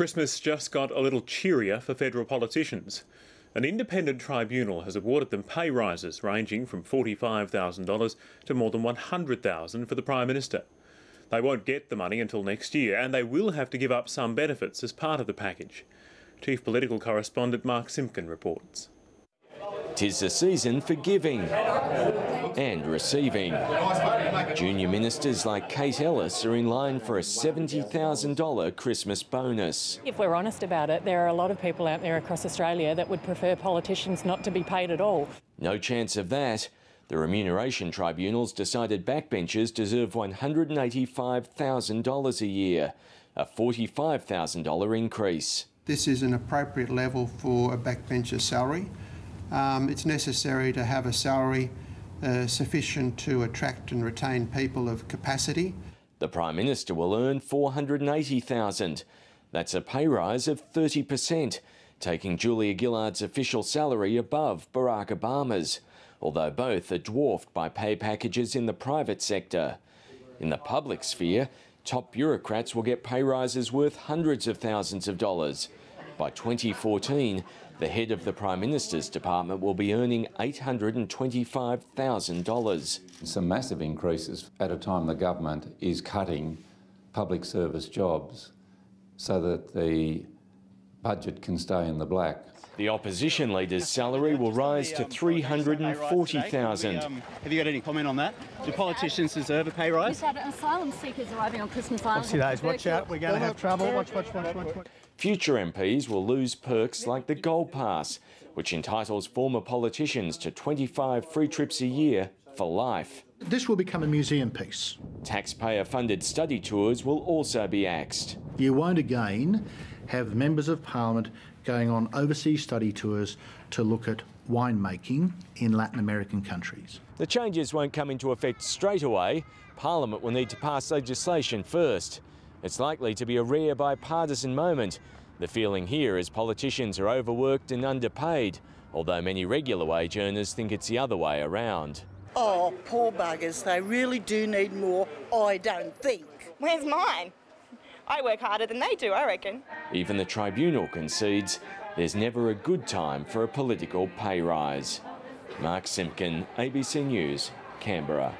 Christmas just got a little cheerier for federal politicians. An independent tribunal has awarded them pay rises ranging from $45,000 to more than $100,000 for the Prime Minister. They won't get the money until next year, and they will have to give up some benefits as part of the package. Chief Political Correspondent Mark Simpkin reports. 'Tis the season for giving and receiving. Junior ministers like Kate Ellis are in line for a $70,000 Christmas bonus. If we're honest about it, there are a lot of people out there across Australia that would prefer politicians not to be paid at all. No chance of that. The Remuneration Tribunal's decided backbenchers deserve $185,000 a year, a $45,000 increase. This is an appropriate level for a backbencher's salary. It's necessary to have a salary sufficient to attract and retain people of capacity. The Prime Minister will earn $480,000. That's a pay rise of 30%, taking Julia Gillard's official salary above Barack Obama's, although both are dwarfed by pay packages in the private sector. In the public sphere, top bureaucrats will get pay rises worth hundreds of thousands of dollars. By 2014, the head of the Prime Minister's department will be earning $825,000. Some massive increases at a time the government is cutting public service jobs so that the budget can stay in the black. The opposition leader's salary will rise to $340,000. Have you got any comment on that? Do politicians deserve a pay rise? We've had asylum seekers arriving on Christmas Island. Obviously those, watch out, we're going to have trouble. Watch. Future MPs will lose perks like the Gold Pass, which entitles former politicians to 25 free trips a year for life. This will become a museum piece. Taxpayer-funded study tours will also be axed. You won't again have members of parliament going on overseas study tours to look at winemaking in Latin American countries. The changes won't come into effect straight away. Parliament will need to pass legislation first. It's likely to be a rare bipartisan moment. The feeling here is politicians are overworked and underpaid, although many regular wage earners think it's the other way around. Oh, poor buggers, they really do need more, I don't think. Where's mine? I work harder than they do, I reckon. Even the tribunal concedes there's never a good time for a political pay rise. Mark Simpkin, ABC News, Canberra.